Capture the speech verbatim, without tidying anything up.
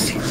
Interesting.